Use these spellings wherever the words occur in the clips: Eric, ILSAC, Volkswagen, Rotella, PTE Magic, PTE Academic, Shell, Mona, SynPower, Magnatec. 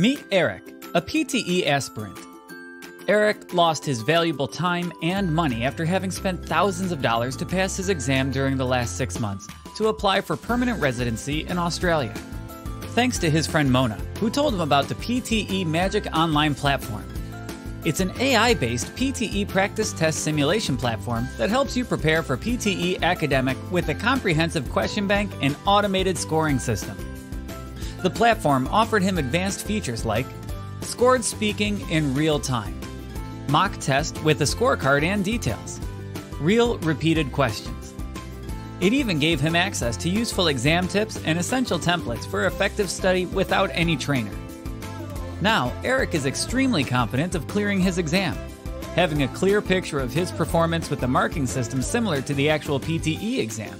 Meet Eric, a PTE aspirant. Eric lost his valuable time and money after having spent thousands of dollars to pass his exam during the last 6 months to apply for permanent residency in Australia. Thanks to his friend Mona, who told him about the PTE Magic online platform. It's an AI-based PTE practice test simulation platform that helps you prepare for PTE Academic with a comprehensive question bank and automated scoring system. The platform offered him advanced features like scored speaking in real time, mock test with a scorecard and details, real repeated questions. It even gave him access to useful exam tips and essential templates for effective study without any trainer. Now, Eric is extremely confident of clearing his exam. Having a clear picture of his performance with a marking system similar to the actual PTE exam,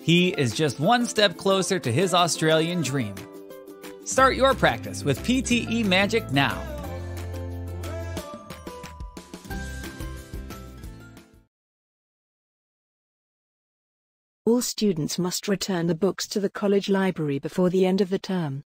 he is just one step closer to his Australian dream. Start your practice with PTE Magic now. All students must return the books to the college library before the end of the term.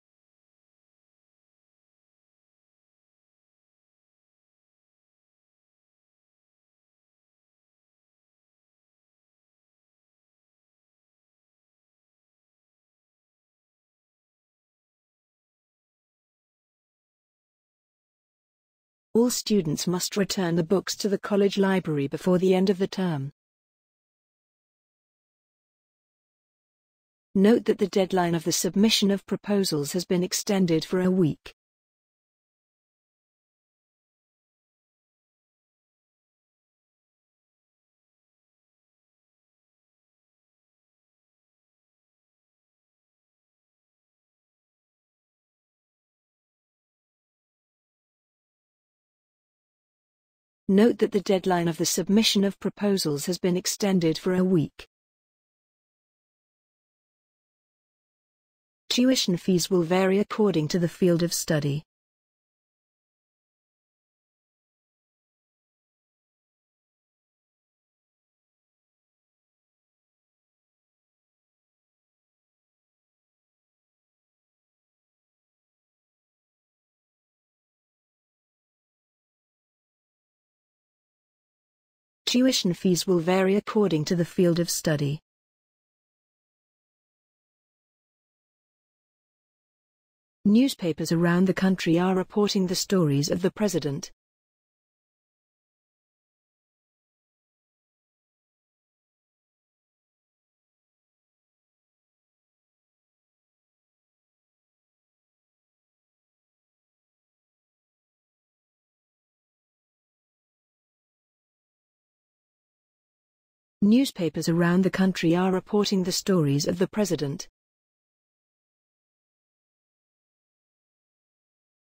All students must return the books to the college library before the end of the term. Note that the deadline of the submission of proposals has been extended for a week. Note that the deadline of the submission of proposals has been extended for a week. Tuition fees will vary according to the field of study. Tuition fees will vary according to the field of study. Newspapers around the country are reporting the stories of the president. Newspapers around the country are reporting the stories of the president.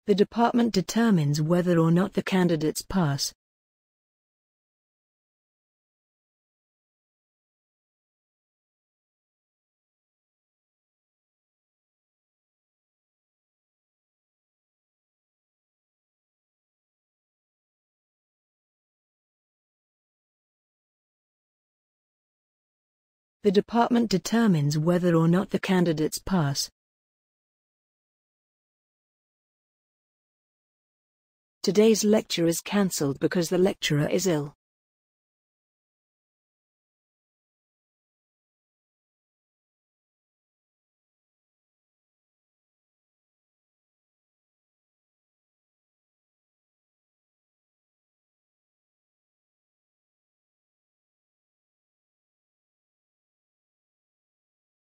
The department determines whether or not the candidates pass. The department determines whether or not the candidates pass. Today's lecture is cancelled because the lecturer is ill.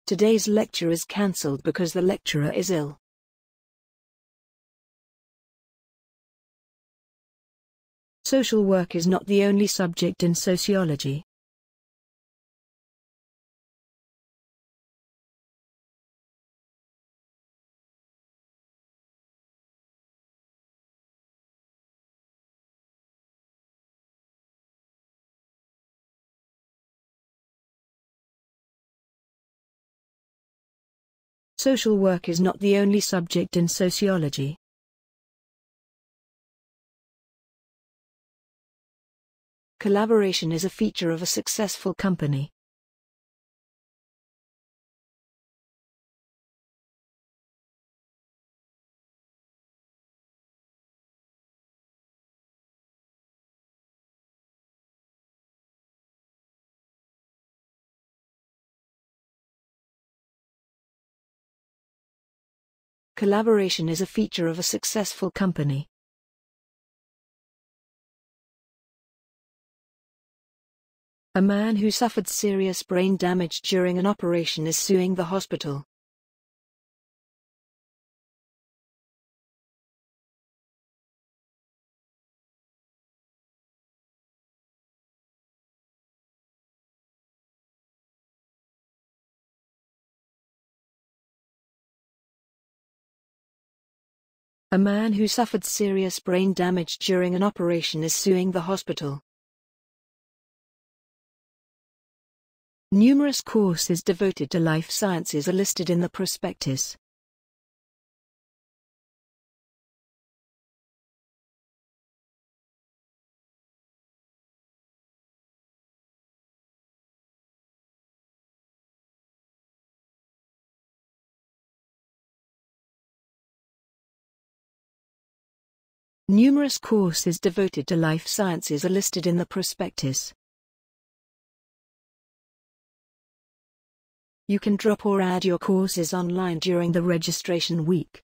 Today's lecture is cancelled because the lecturer is ill. Social work is not the only subject in sociology. Social work is not the only subject in sociology. Collaboration is a feature of a successful company. Collaboration is a feature of a successful company. A man who suffered serious brain damage during an operation is suing the hospital. A man who suffered serious brain damage during an operation is suing the hospital. Numerous courses devoted to life sciences are listed in the prospectus. Numerous courses devoted to life sciences are listed in the prospectus. You can drop or add your courses online during the registration week.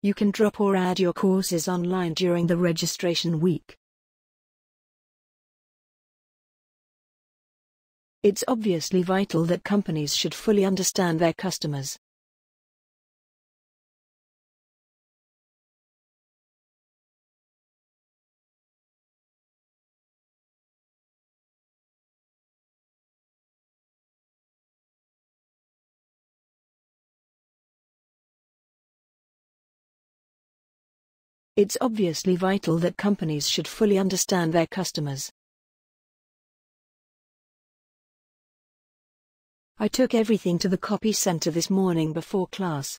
You can drop or add your courses online during the registration week. It's obviously vital that companies should fully understand their customers. It's obviously vital that companies should fully understand their customers. I took everything to the copy center this morning before class.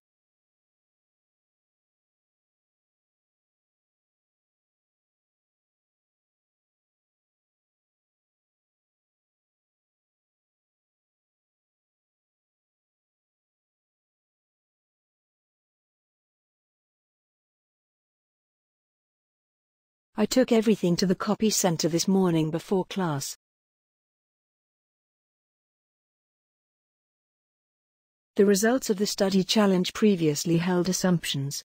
I took everything to the copy center this morning before class. The results of the study challenge previously held assumptions.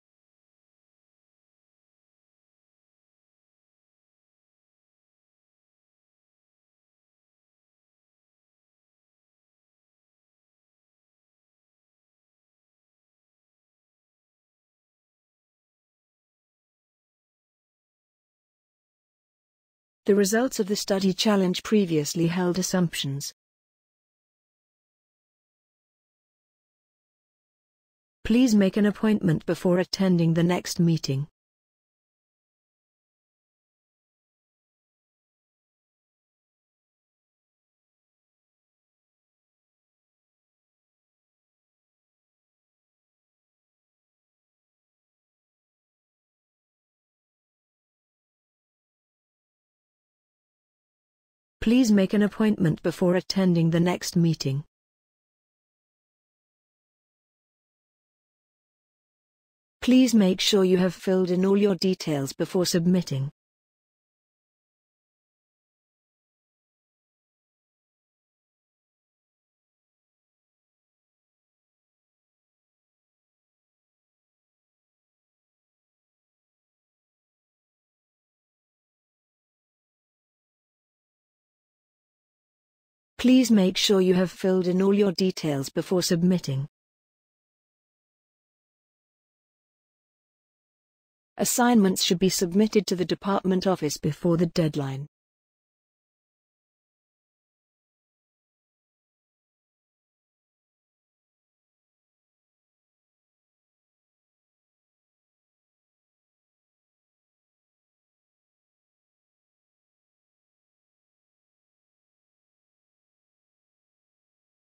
The results of the study challenge previously held assumptions. Please make an appointment before attending the next meeting. Please make an appointment before attending the next meeting. Please make sure you have filled in all your details before submitting. Please make sure you have filled in all your details before submitting. Assignments should be submitted to the department office before the deadline.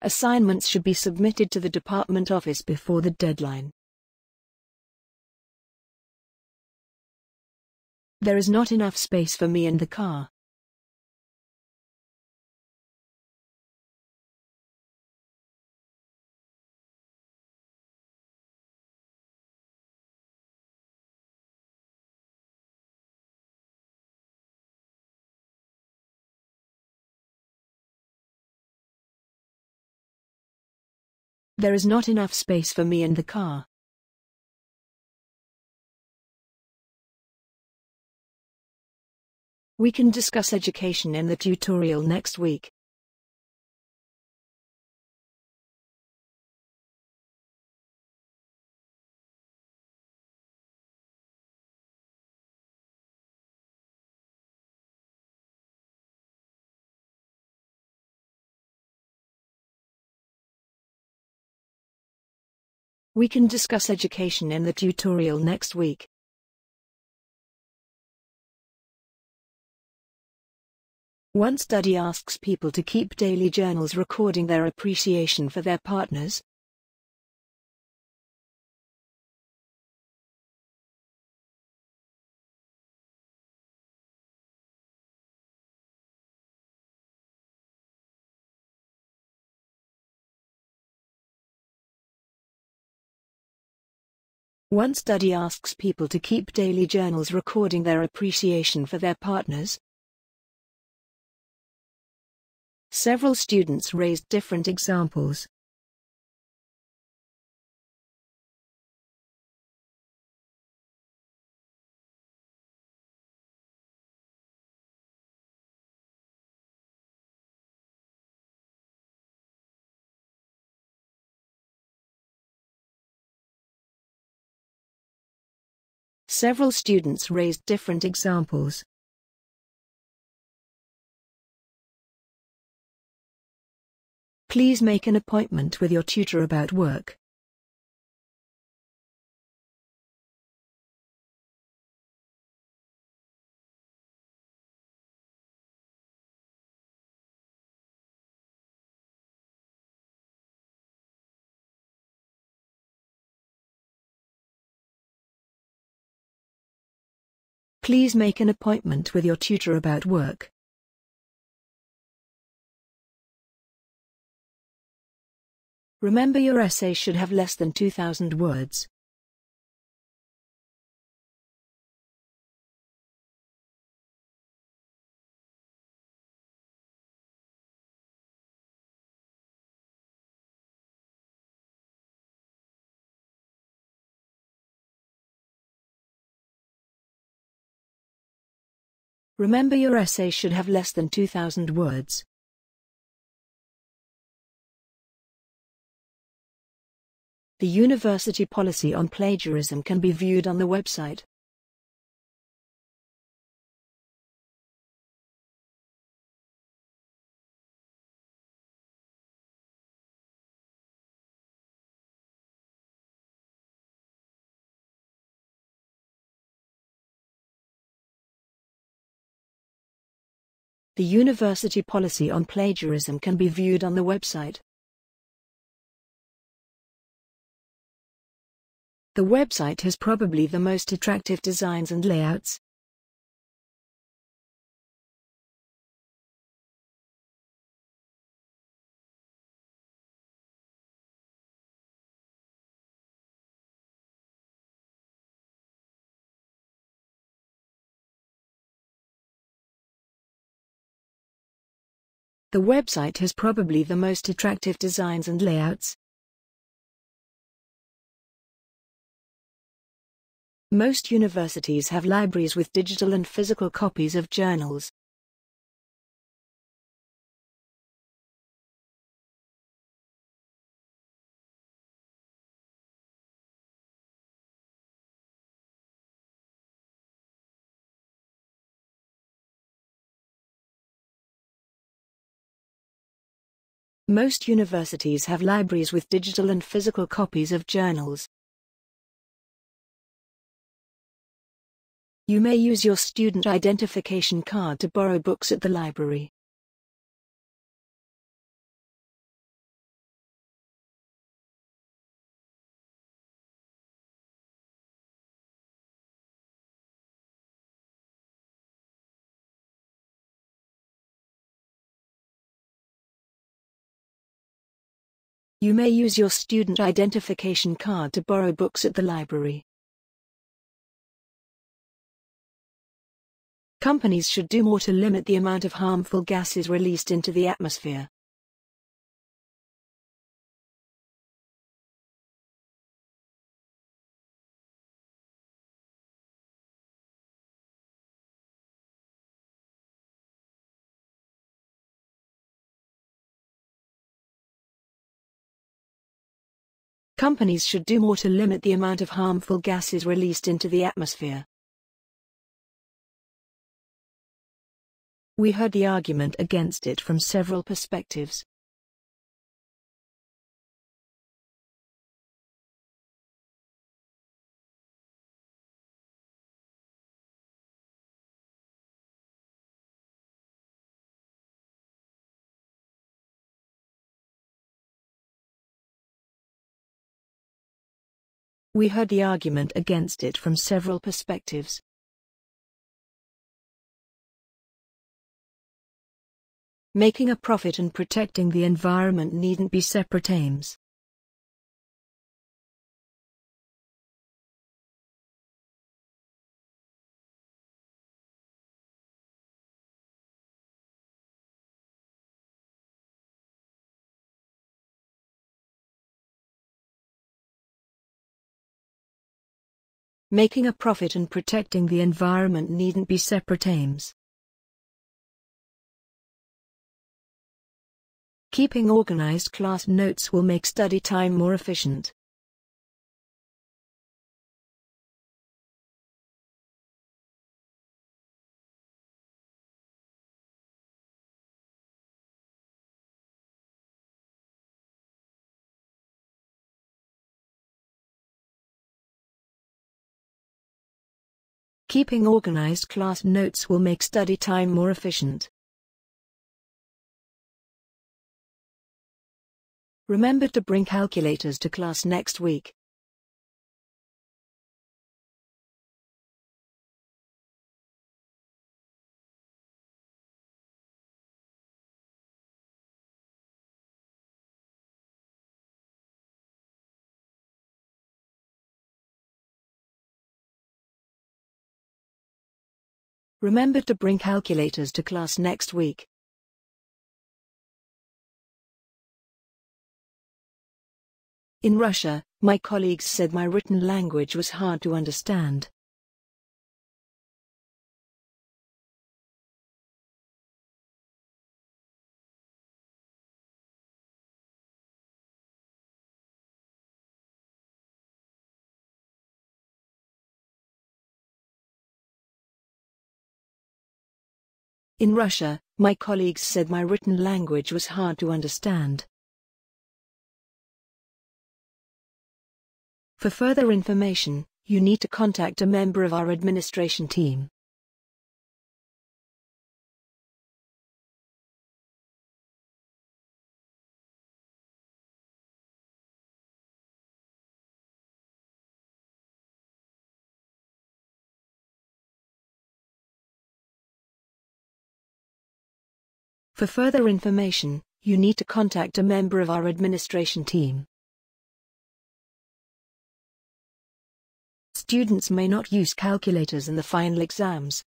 Assignments should be submitted to the department office before the deadline. There is not enough space for me in the car. There is not enough space for me in the car. We can discuss education in the tutorial next week. We can discuss education in the tutorial next week. One study asks people to keep daily journals recording their appreciation for their partners. One study asks people to keep daily journals recording their appreciation for their partners. Several students raised different examples. Several students raised different examples. Please make an appointment with your tutor about work. Please make an appointment with your tutor about work. Remember, your essay should have less than 2,000 words. Remember, your essay should have less than 2,000 words. The university policy on plagiarism can be viewed on the website. The university policy on plagiarism can be viewed on the website. The website has probably the most attractive designs and layouts. The website has probably the most attractive designs and layouts. Most universities have libraries with digital and physical copies of journals. Most universities have libraries with digital and physical copies of journals. You may use your student identification card to borrow books at the library. You may use your student identification card to borrow books at the library. Companies should do more to limit the amount of harmful gases released into the atmosphere. Companies should do more to limit the amount of harmful gases released into the atmosphere. We heard the argument against it from several perspectives. We heard the argument against it from several perspectives. Making a profit and protecting the environment needn't be separate aims. Making a profit and protecting the environment needn't be separate aims. Keeping organized class notes will make study time more efficient. Keeping organized class notes will make study time more efficient. Remember to bring calculators to class next week. Remember to bring calculators to class next week. In Russia, my colleagues said my written language was hard to understand. In Russia, my colleagues said my written language was hard to understand. For further information, you need to contact a member of our administration team. For further information, you need to contact a member of our administration team. Students may not use calculators in the final exams.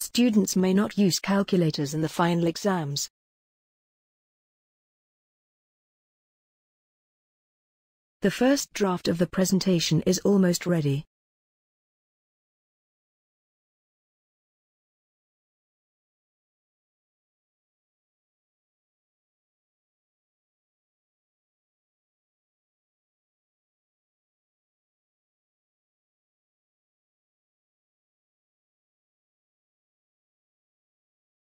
Students may not use calculators in the final exams. The first draft of the presentation is almost ready.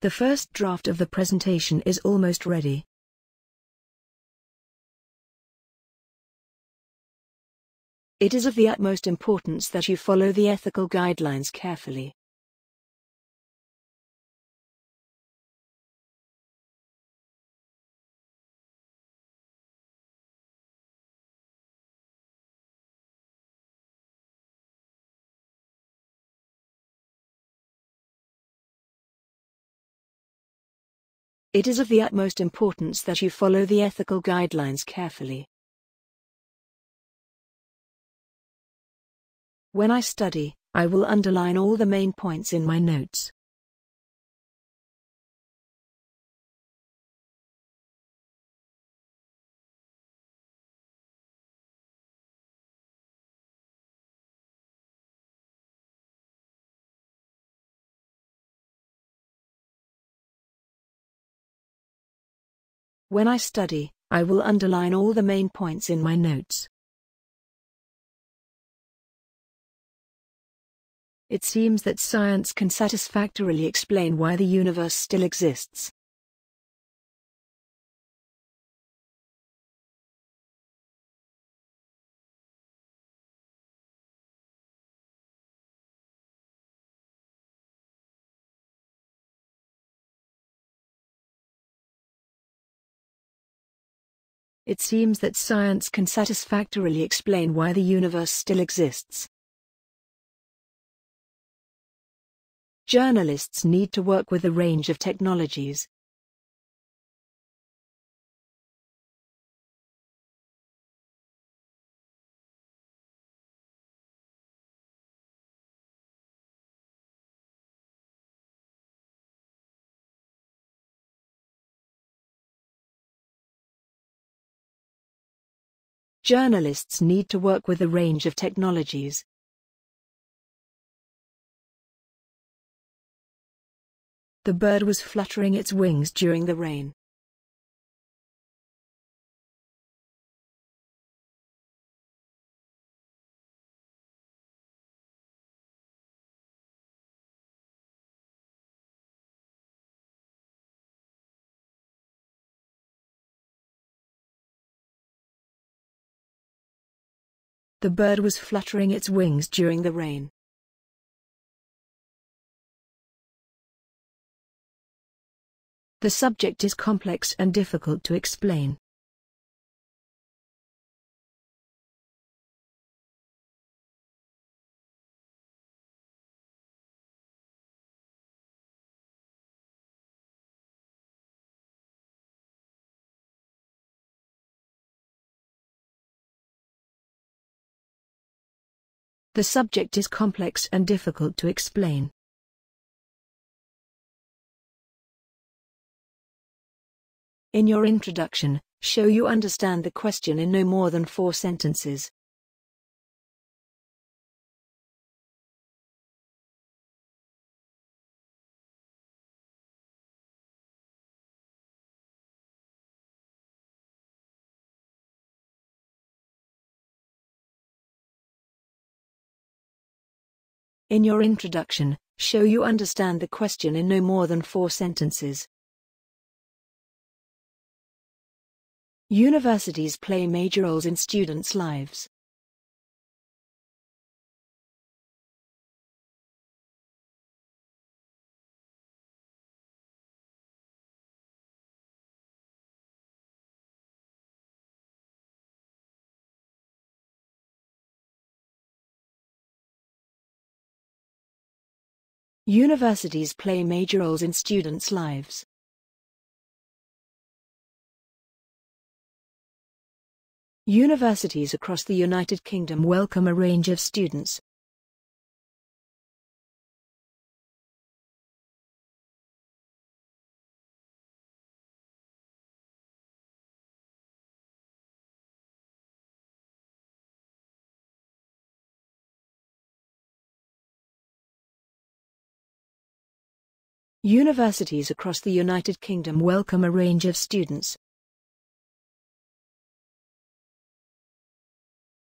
The first draft of the presentation is almost ready. It is of the utmost importance that you follow the ethical guidelines carefully. It is of the utmost importance that you follow the ethical guidelines carefully. When I study, I will underline all the main points in my notes. When I study, I will underline all the main points in my notes. It seems that science can satisfactorily explain why the universe still exists. It seems that science can satisfactorily explain why the universe still exists. Journalists need to work with a range of technologies. Journalists need to work with a range of technologies. The bird was fluttering its wings during the rain. The bird was fluttering its wings during the rain. The subject is complex and difficult to explain. The subject is complex and difficult to explain. In your introduction, show you understand the question in no more than 4 sentences. In your introduction, show you understand the question in no more than 4 sentences. Universities play major roles in students' lives. Universities play major roles in students' lives. Universities across the United Kingdom welcome a range of students. Universities across the United Kingdom welcome a range of students.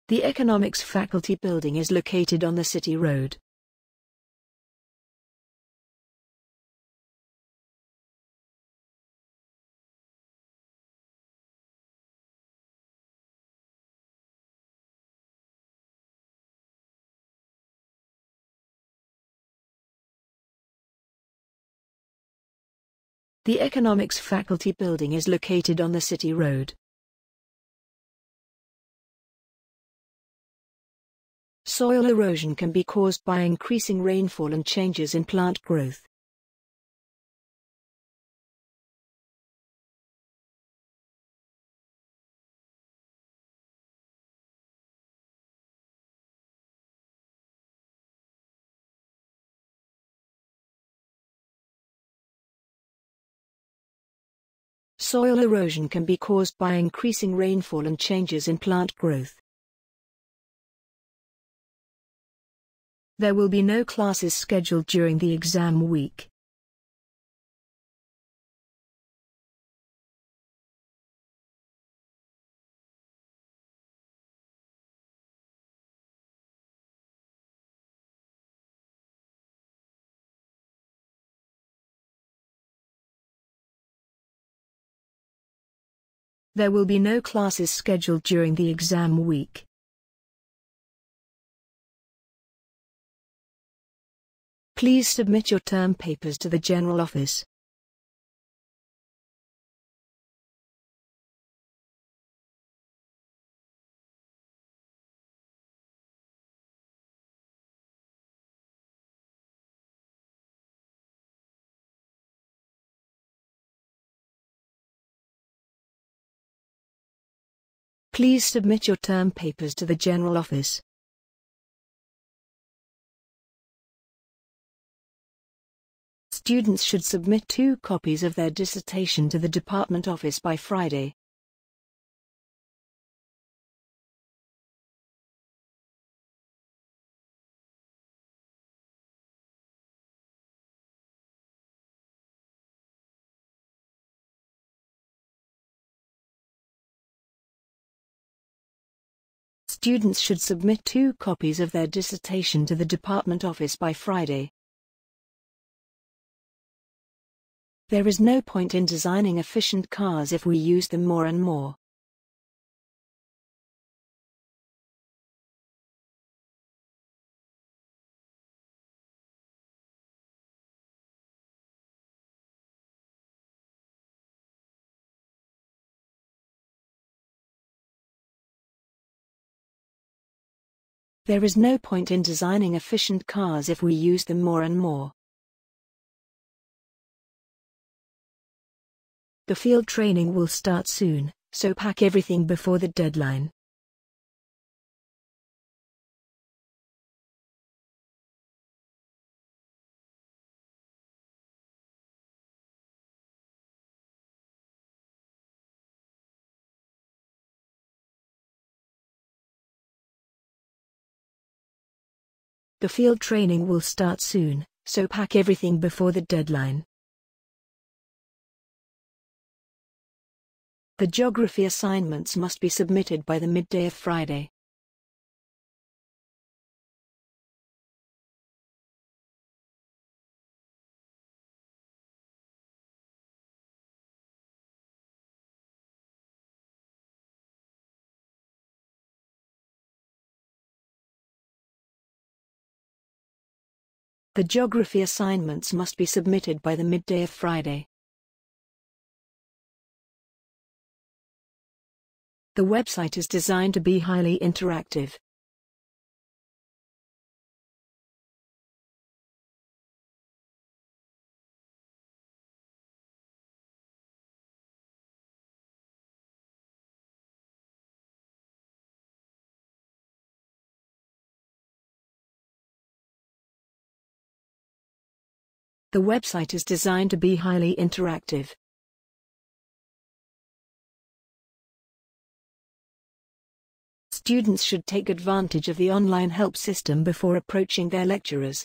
The Economics Faculty building is located on the City Road. The Economics Faculty building is located on the City Road. Soil erosion can be caused by increasing rainfall and changes in plant growth. Soil erosion can be caused by increasing rainfall and changes in plant growth. There will be no classes scheduled during the exam week. There will be no classes scheduled during the exam week. Please submit your term papers to the General Office. Please submit your term papers to the General Office. Students should submit 2 copies of their dissertation to the Department Office by Friday. Students should submit 2 copies of their dissertation to the Department Office by Friday. There is no point in designing efficient cars if we use them more and more. There is no point in designing efficient cars if we use them more and more. The field training will start soon, so pack everything before the deadline. The field training will start soon, so pack everything before the deadline. The geography assignments must be submitted by the midday of Friday. The geography assignments must be submitted by the midday of Friday. The website is designed to be highly interactive. The website is designed to be highly interactive. Students should take advantage of the online help system before approaching their lecturers.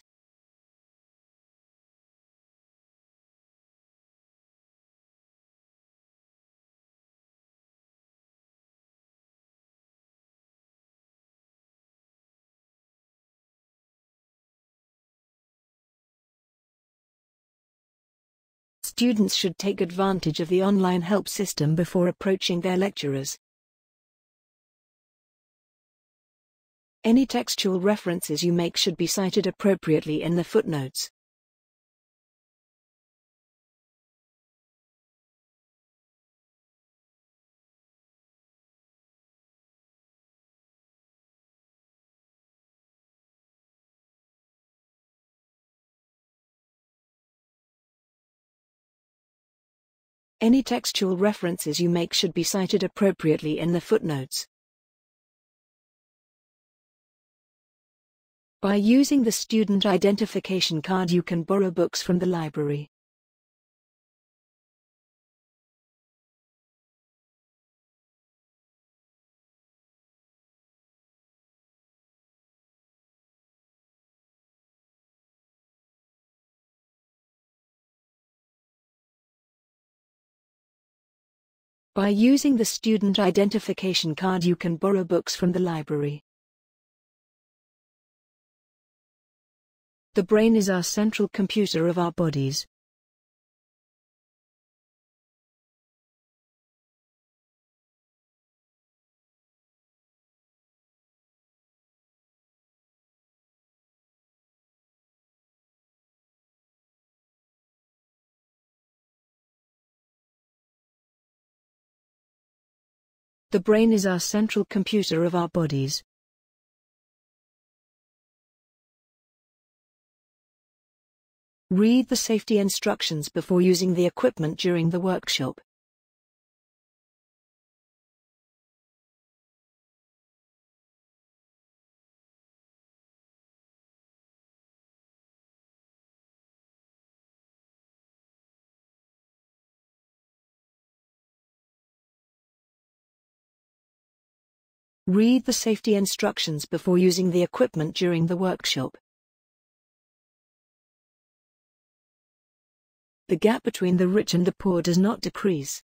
Students should take advantage of the online help system before approaching their lecturers. Any textual references you make should be cited appropriately in the footnotes. Any textual references you make should be cited appropriately in the footnotes. By using the student identification card, you can borrow books from the library. By using the student identification card, you can borrow books from the library. The brain is our central computer of our bodies. The brain is our central computer of our bodies. Read the safety instructions before using the equipment during the workshop. Read the safety instructions before using the equipment during the workshop. The gap between the rich and the poor does not decrease.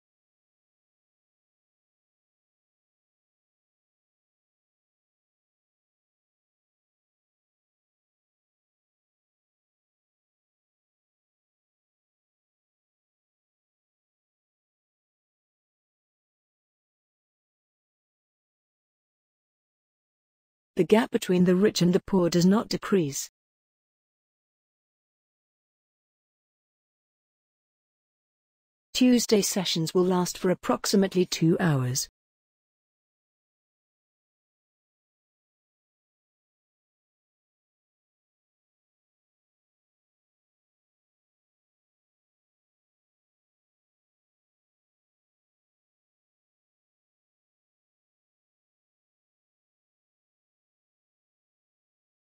The gap between the rich and the poor does not decrease. Tuesday sessions will last for approximately 2 hours.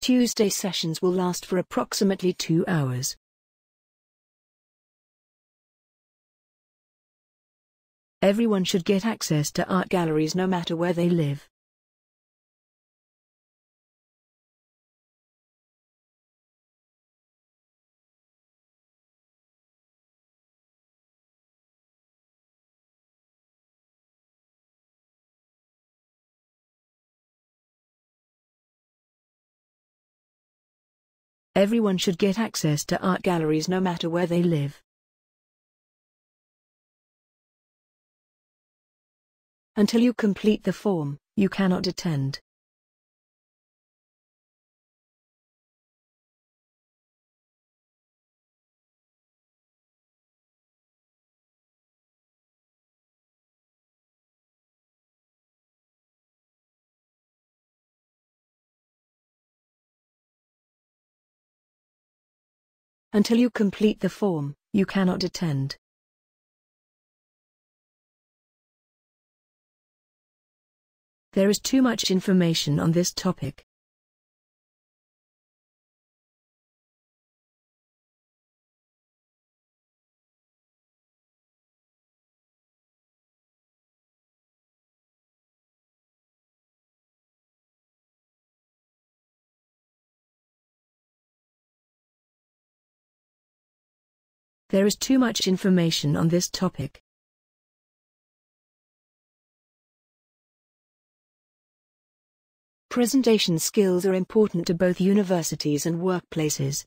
Tuesday sessions will last for approximately 2 hours. Everyone should get access to art galleries no matter where they live. Everyone should get access to art galleries no matter where they live. Until you complete the form, you cannot attend. Until you complete the form, you cannot attend. There is too much information on this topic. There is too much information on this topic. Presentation skills are important to both universities and workplaces.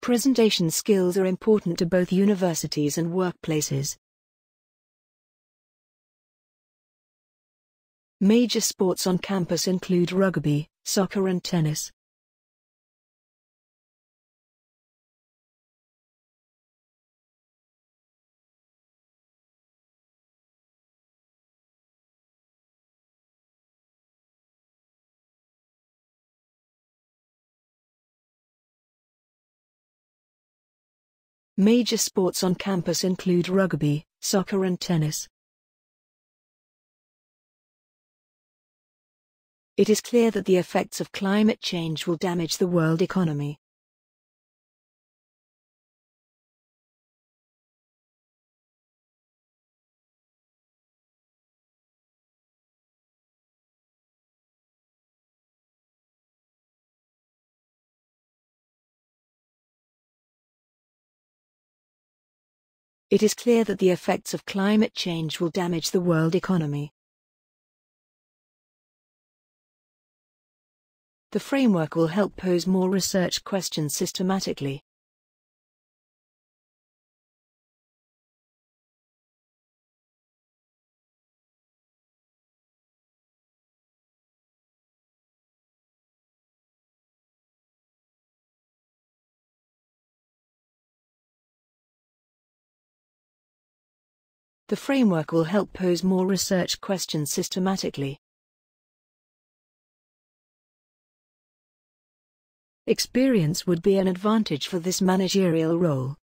Presentation skills are important to both universities and workplaces. Major sports on campus include rugby, soccer and tennis. Major sports on campus include rugby, soccer and tennis. It is clear that the effects of climate change will damage the world economy. It is clear that the effects of climate change will damage the world economy. The framework will help pose more research questions systematically. The framework will help pose more research questions systematically. Experience would be an advantage for this managerial role.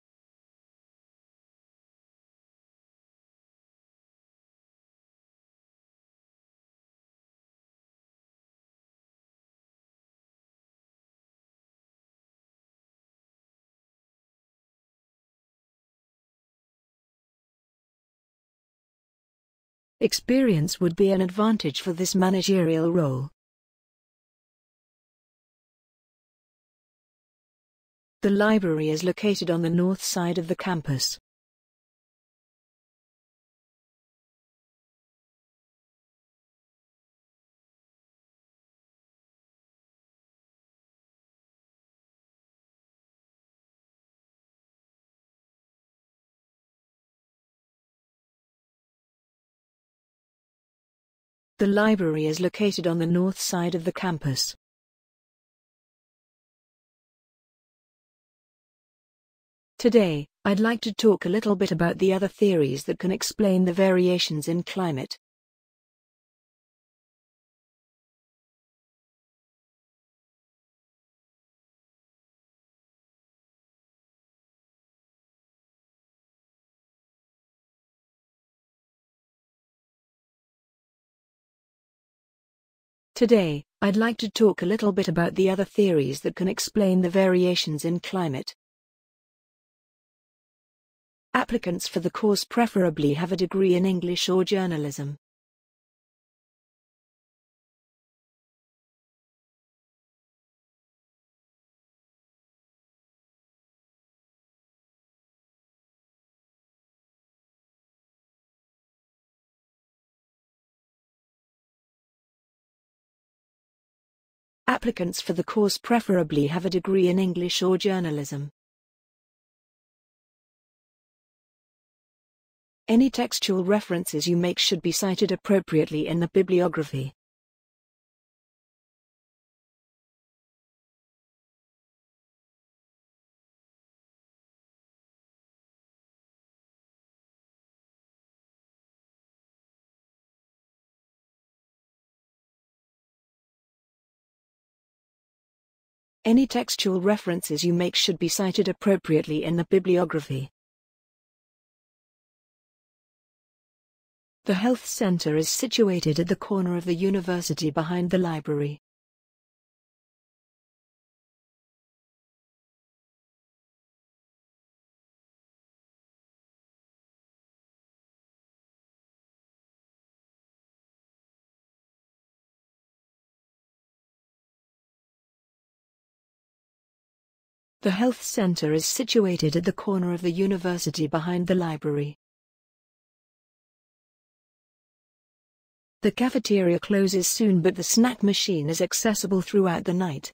Experience would be an advantage for this managerial role. The library is located on the north side of the campus. The library is located on the north side of the campus. Today, I'd like to talk a little bit about the other theories that can explain the variations in climate. Today, I'd like to talk a little bit about the other theories that can explain the variations in climate. Applicants for the course preferably have a degree in English or journalism. Applicants for the course preferably have a degree in English or journalism. Any textual references you make should be cited appropriately in the bibliography. Any textual references you make should be cited appropriately in the bibliography. The health center is situated at the corner of the university behind the library. The health center is situated at the corner of the university behind the library. The cafeteria closes soon, but the snack machine is accessible throughout the night.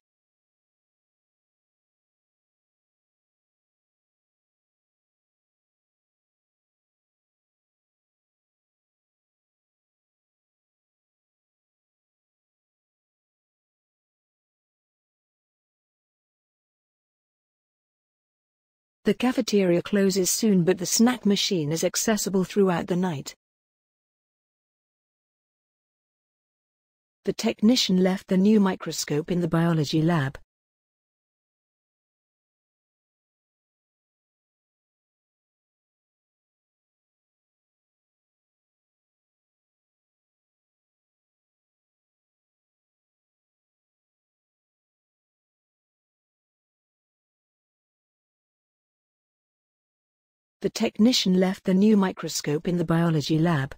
The cafeteria closes soon, but the snack machine is accessible throughout the night. The technician left the new microscope in the biology lab. The technician left the new microscope in the biology lab.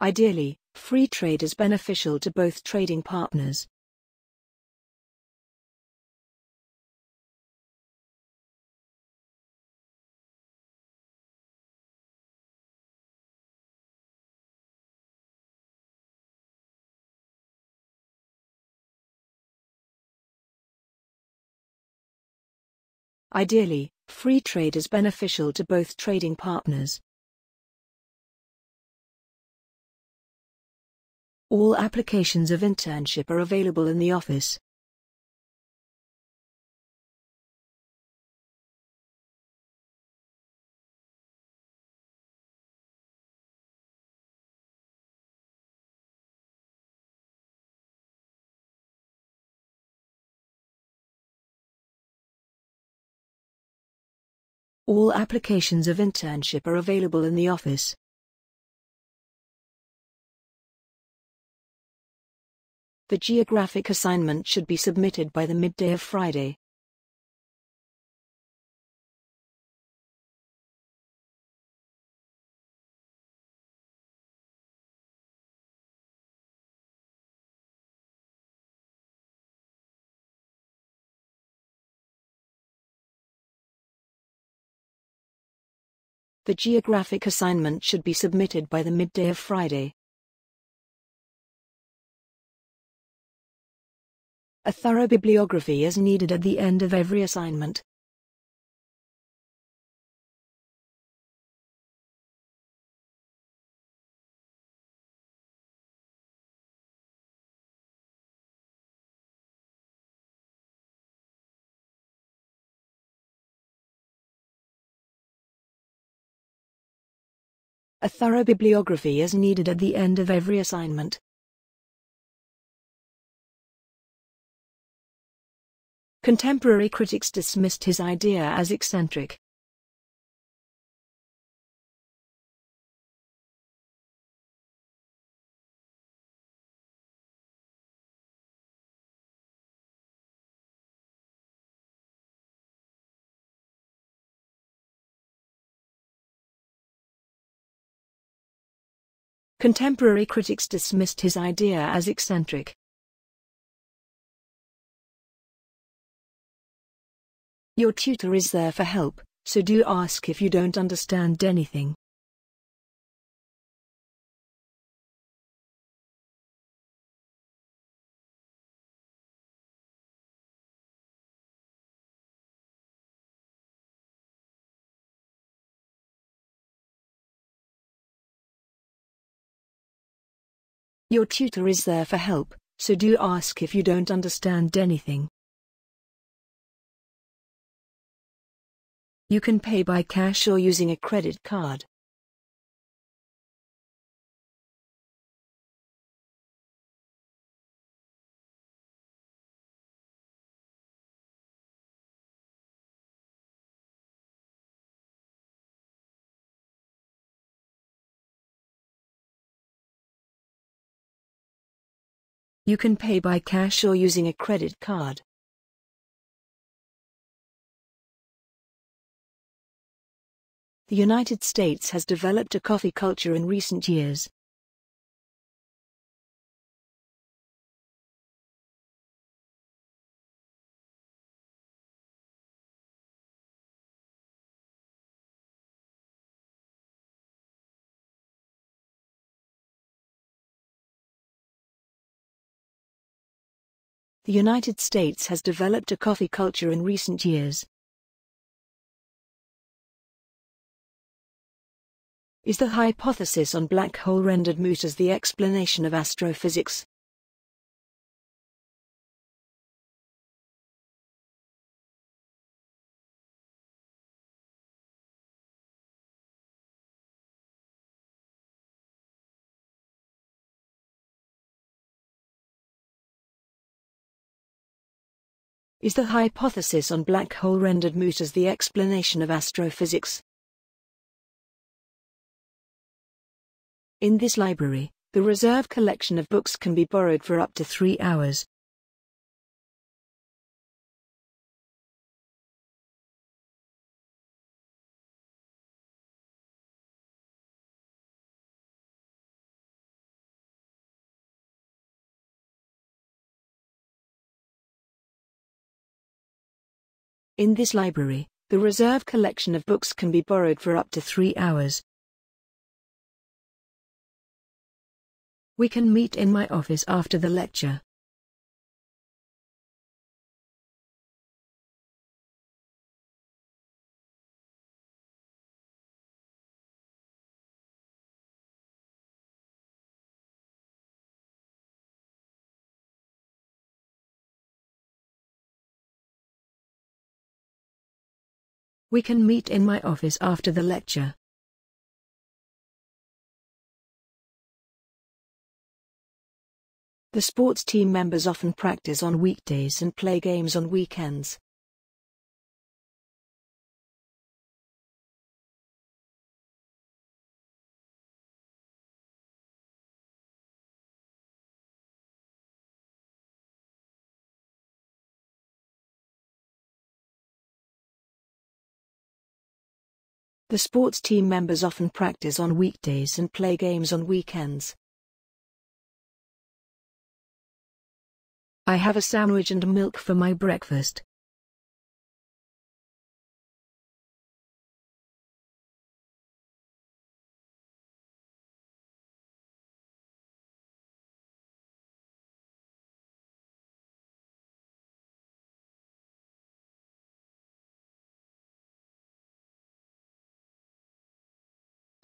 Ideally, free trade is beneficial to both trading partners. Ideally, free trade is beneficial to both trading partners. All applications of internship are available in the office. All applications of internship are available in the office. The geographic assignment should be submitted by the midday of Friday. The geographic assignment should be submitted by the midday of Friday. A thorough bibliography is needed at the end of every assignment. A thorough bibliography is needed at the end of every assignment. Contemporary critics dismissed his idea as eccentric. Contemporary critics dismissed his idea as eccentric. Your tutor is there for help, so do ask if you don't understand anything. Your tutor is there for help, so do ask if you don't understand anything. You can pay by cash or using a credit card. You can pay by cash or using a credit card. The United States has developed a coffee culture in recent years. The United States has developed a coffee culture in recent years. Is the hypothesis on black hole rendered moot as the explanation of astrophysics? Is the hypothesis on black hole rendered moot as the explanation of astrophysics? In this library, the reserve collection of books can be borrowed for up to 3 hours. In this library, the reserve collection of books can be borrowed for up to 3 hours. We can meet in my office after the lecture. We can meet in my office after the lecture. The sports team members often practice on weekdays and play games on weekends. The sports team members often practice on weekdays and play games on weekends. I have a sandwich and milk for my breakfast.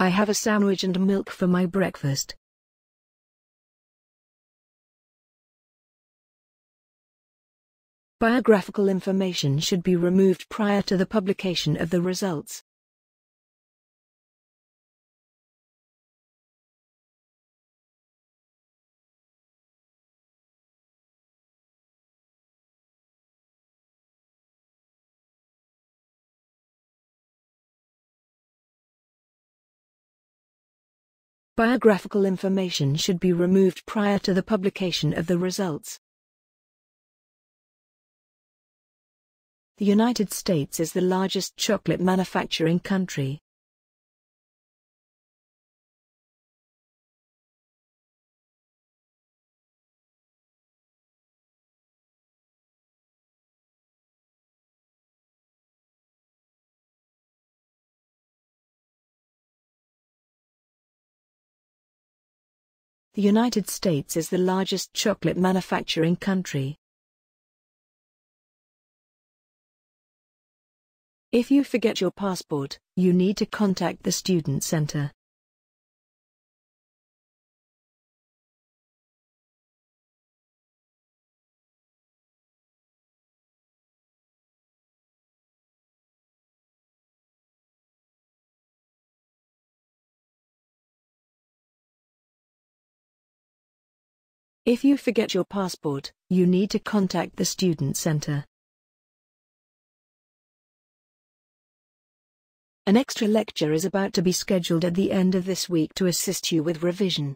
I have a sandwich and milk for my breakfast. Biographical information should be removed prior to the publication of the results. Biographical information should be removed prior to the publication of the results. The United States is the largest chocolate manufacturing country. The United States is the largest chocolate manufacturing country. If you forget your passport, you need to contact the student center. If you forget your passport, you need to contact the student center. An extra lecture is about to be scheduled at the end of this week to assist you with revision.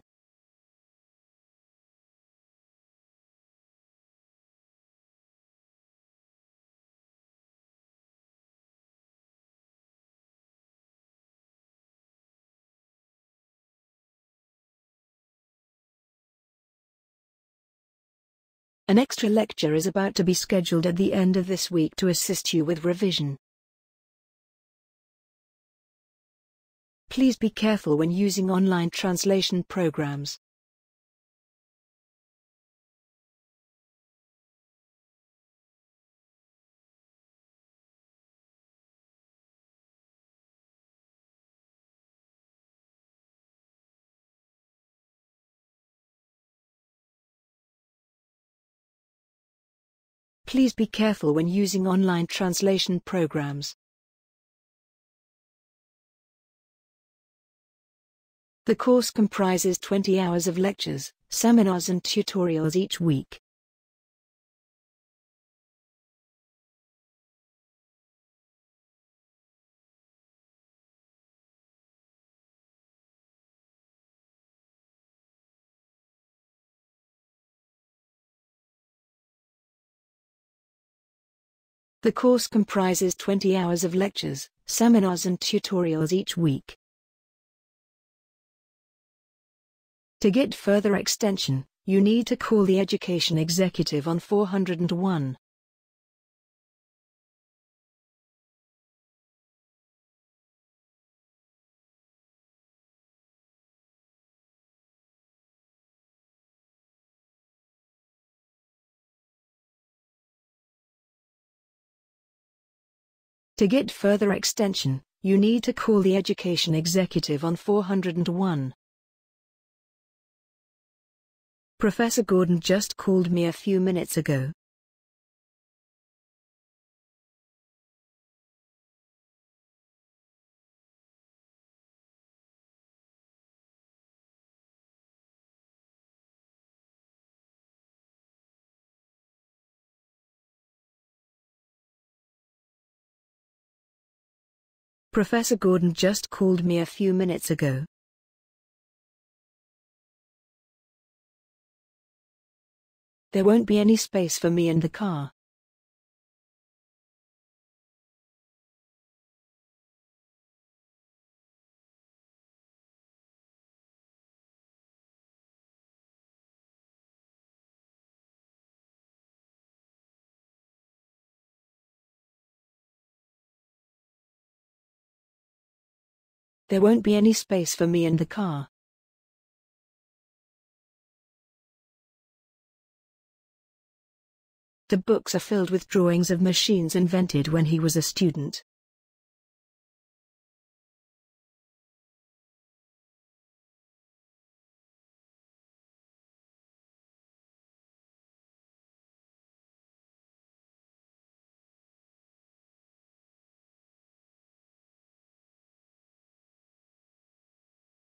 An extra lecture is about to be scheduled at the end of this week to assist you with revision. Please be careful when using online translation programs. Please be careful when using online translation programs. The course comprises 20 hours of lectures, seminars and tutorials each week. The course comprises 20 hours of lectures, seminars and tutorials each week. To get further extension, you need to call the Education Executive on 401. To get further extension, you need to call the Education Executive on 401. Professor Gordon just called me a few minutes ago. Professor Gordon just called me a few minutes ago. There won't be any space for me in the car. There won't be any space for me in the car. The books are filled with drawings of machines invented when he was a student.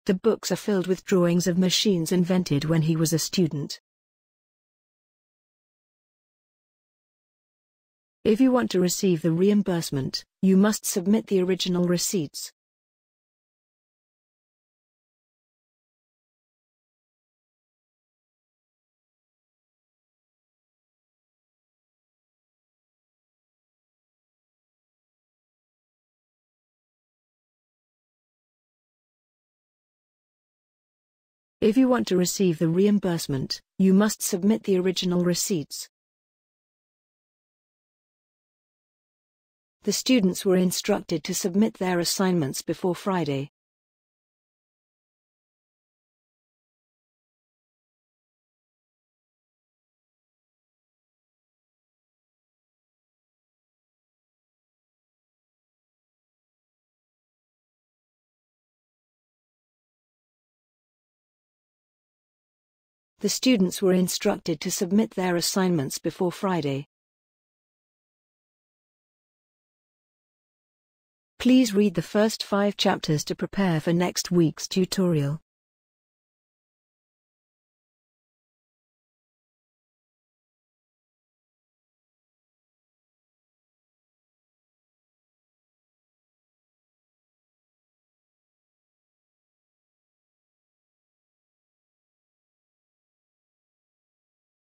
The books are filled with drawings of machines invented when he was a student. If you want to receive the reimbursement, you must submit the original receipts. If you want to receive the reimbursement, you must submit the original receipts. The students were instructed to submit their assignments before Friday. The students were instructed to submit their assignments before Friday. Please read the first 5 chapters to prepare for next week's tutorial.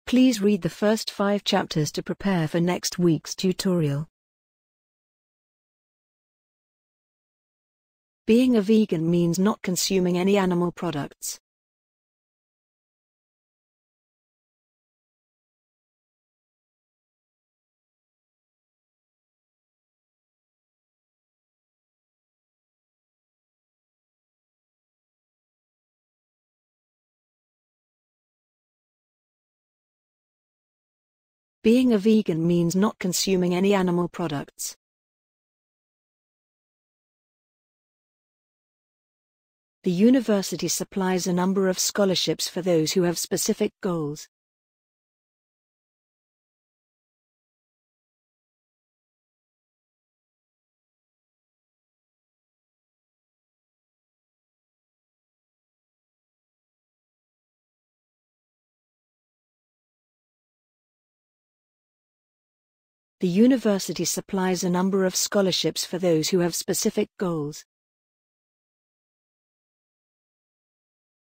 Please read the first 5 chapters to prepare for next week's tutorial. Being a vegan means not consuming any animal products. Being a vegan means not consuming any animal products. The university supplies a number of scholarships for those who have specific goals. The university supplies a number of scholarships for those who have specific goals.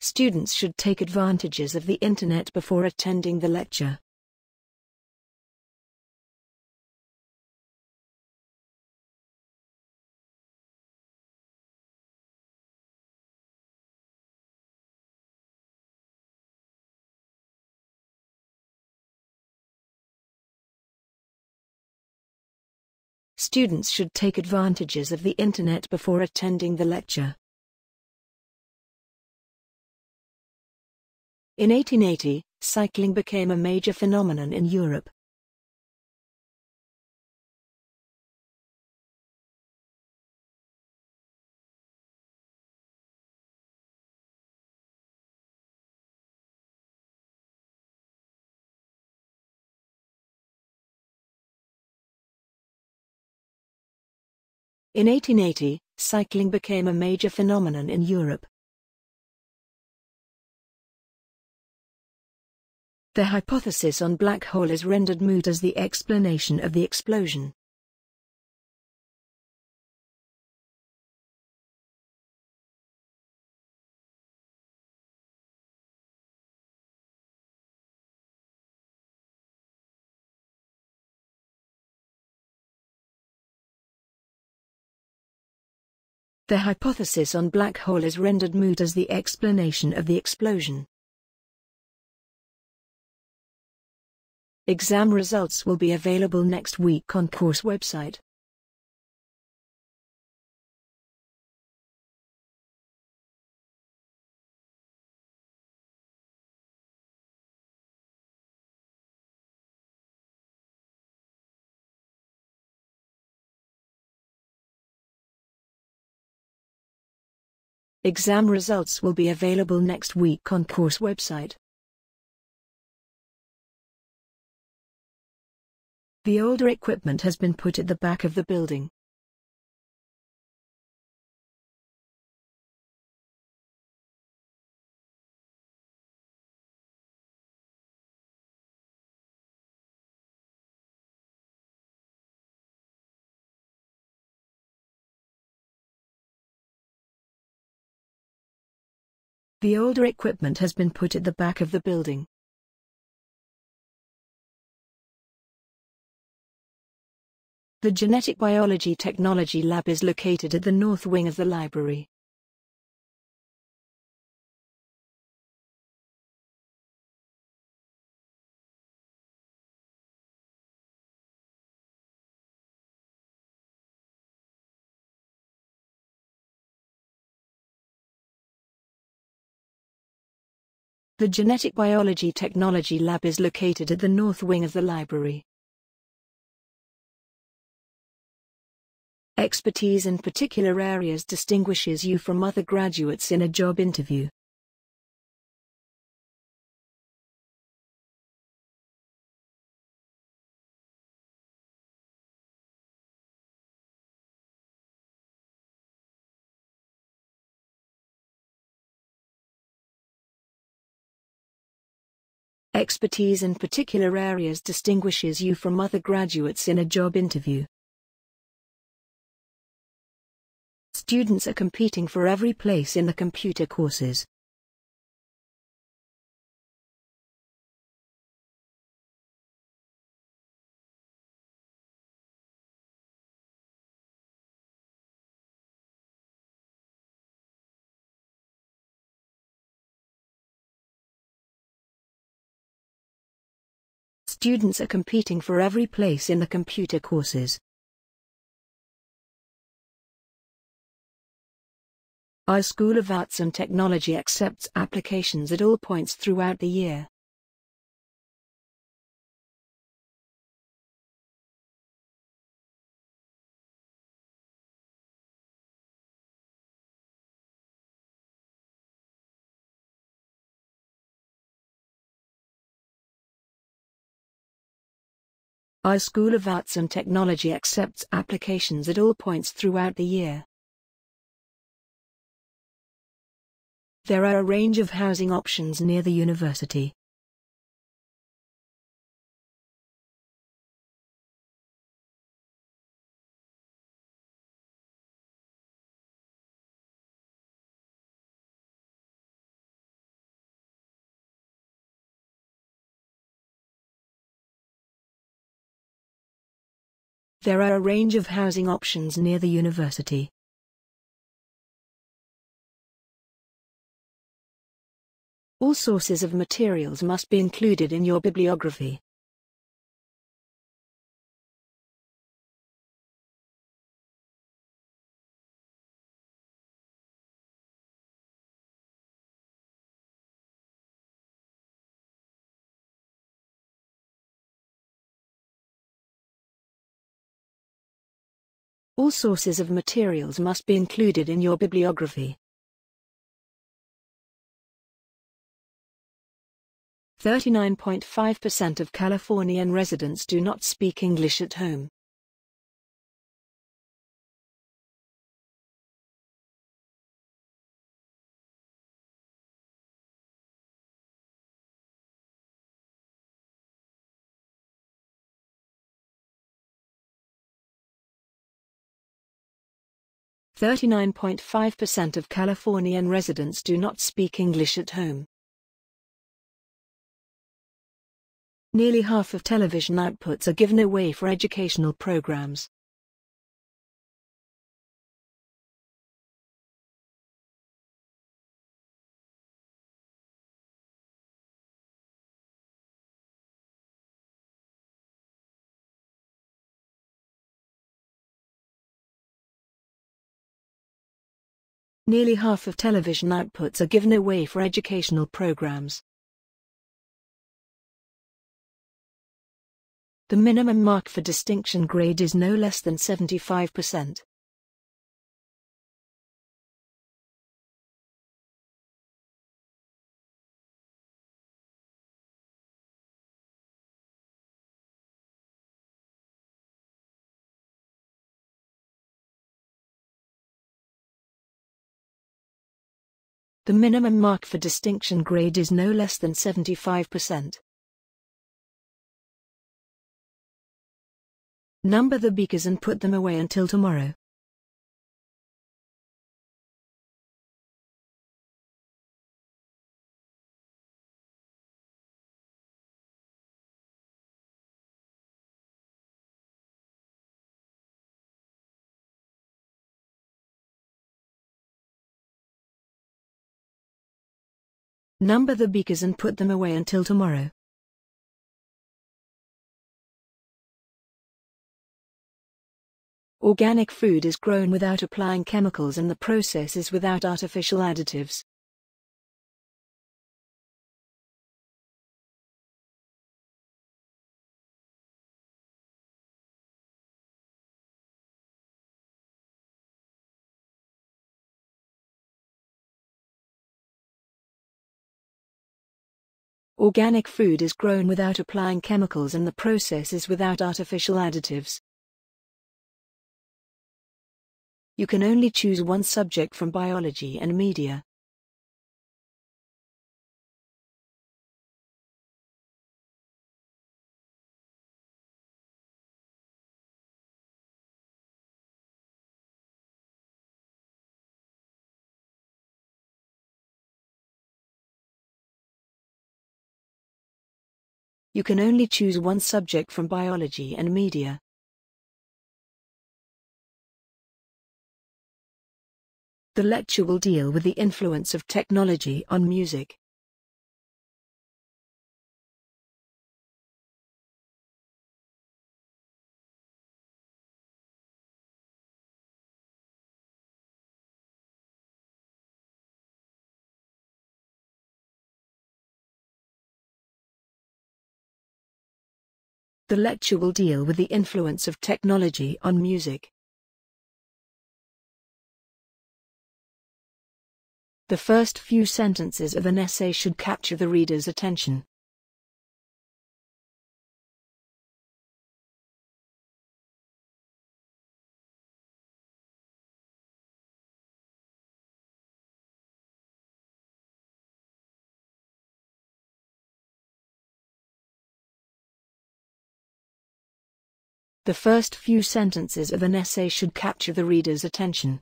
Students should take advantages of the internet before attending the lecture. Students should take advantages of the internet before attending the lecture. In 1880, cycling became a major phenomenon in Europe. In 1880, cycling became a major phenomenon in Europe. The hypothesis on black hole is rendered moot as the explanation of the explosion. The hypothesis on black hole is rendered moot as the explanation of the explosion. Exam results will be available next week on course website. Exam results will be available next week on course website. The older equipment has been put at the back of the building. The older equipment has been put at the back of the building. The Genetic Biology Technology Lab is located at the north wing of the library. The Genetic Biology Technology Lab is located at the north wing of the library. Expertise in particular areas distinguishes you from other graduates in a job interview. Expertise in particular areas distinguishes you from other graduates in a job interview. Students are competing for every place in the computer courses. Students are competing for every place in the computer courses. Our School of Arts and Technology accepts applications at all points throughout the year. Our School of Arts and Technology accepts applications at all points throughout the year. There are a range of housing options near the university. There are a range of housing options near the university. All sources of materials must be included in your bibliography. All sources of materials must be included in your bibliography. 39.5% of Californian residents do not speak English at home. Of Californian residents do not speak English at home. Nearly half of television outputs are given away for educational programs. Nearly half of television outputs are given away for educational programs. The minimum mark for distinction grade is no less than 75%. The minimum mark for distinction grade is no less than 75%. Number the beakers and put them away until tomorrow. Number the beakers and put them away until tomorrow. Organic food is grown without applying chemicals and the process is without artificial additives. Organic food is grown without applying chemicals and the process is without artificial additives. You can only choose one subject from biology and media. You can only choose one subject from biology and media. The lecture will deal with the influence of technology on music. The lecture will deal with the influence of technology on music. The first few sentences of an essay should capture the reader's attention. The first few sentences of an essay should capture the reader's attention.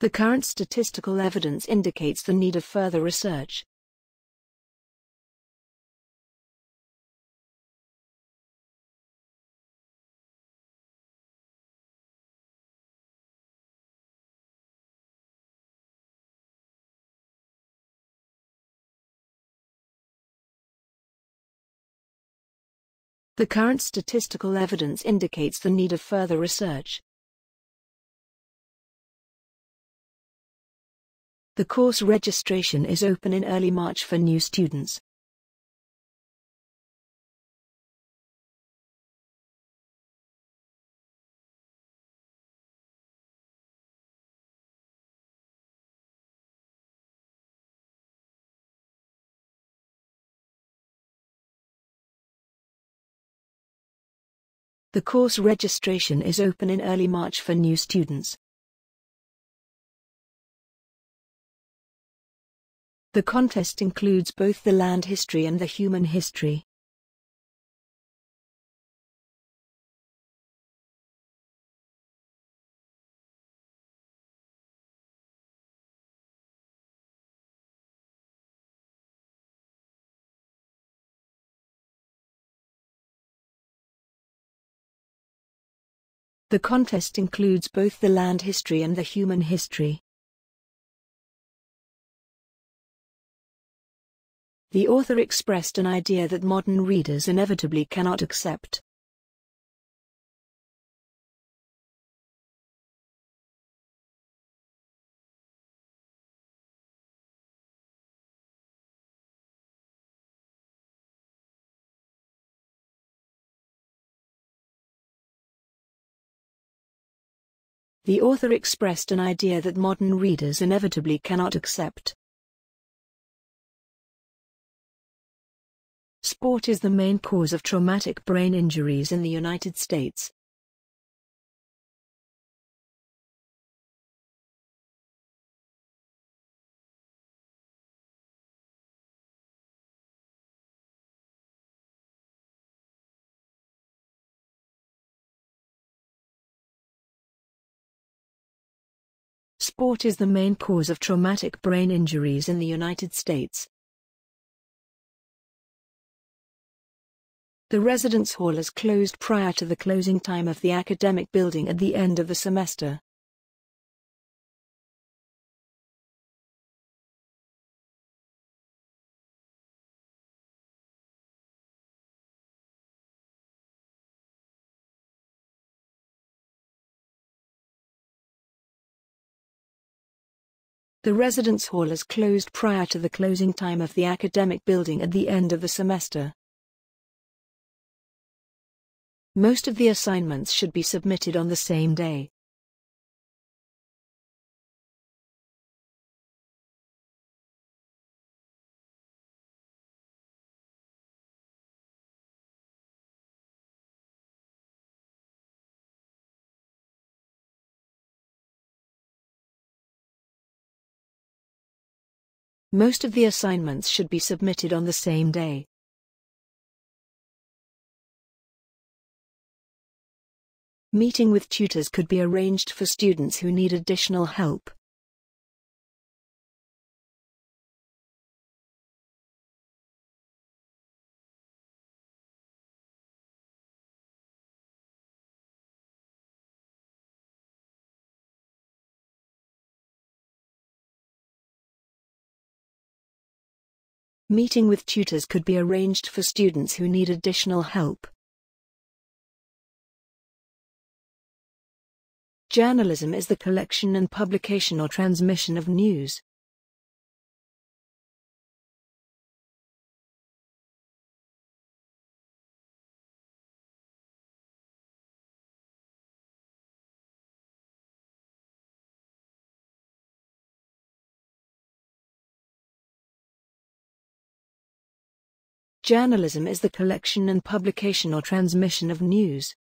The current statistical evidence indicates the need of further research. The current statistical evidence indicates the need of further research. The course registration is open in early March for new students. The course registration is open in early March for new students. The contest includes both the land history and the human history. The contest includes both the land history and the human history. The author expressed an idea that modern readers inevitably cannot accept. The author expressed an idea that modern readers inevitably cannot accept. Sport is the main cause of traumatic brain injuries in the United States. Sport is the main cause of traumatic brain injuries in the United States. The residence hall is closed prior to the closing time of the academic building at the end of the semester. The residence hall is closed prior to the closing time of the academic building at the end of the semester. Most of the assignments should be submitted on the same day. Most of the assignments should be submitted on the same day. Meeting with tutors could be arranged for students who need additional help. Meeting with tutors could be arranged for students who need additional help. Journalism is the collection and publication or transmission of news. Journalism is the collection and publication or transmission of news.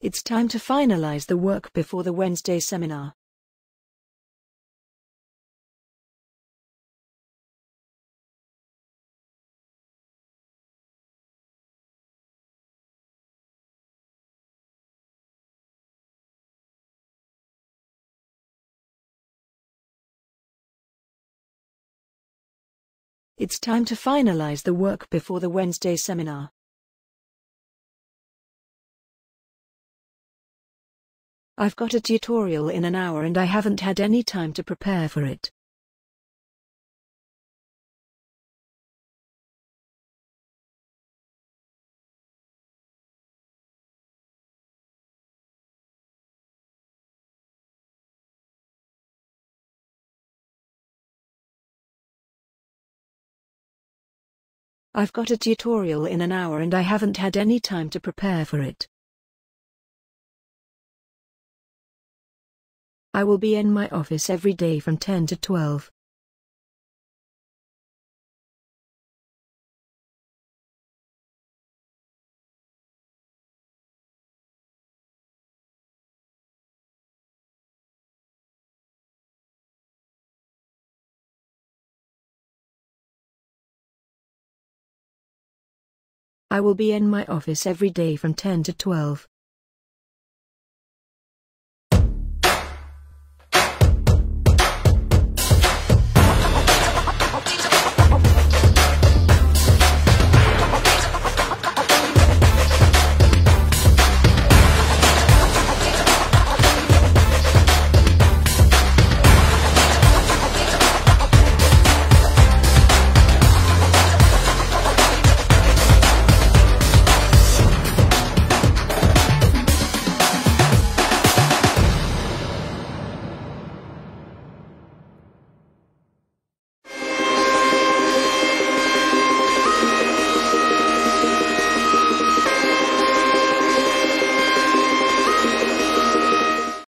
It's time to finalize the work before the Wednesday seminar. It's time to finalize the work before the Wednesday seminar. I've got a tutorial in an hour and I haven't had any time to prepare for it. I've got a tutorial in an hour and I haven't had any time to prepare for it. I will be in my office every day from 10 to 12. I will be in my office every day from 10 to 12.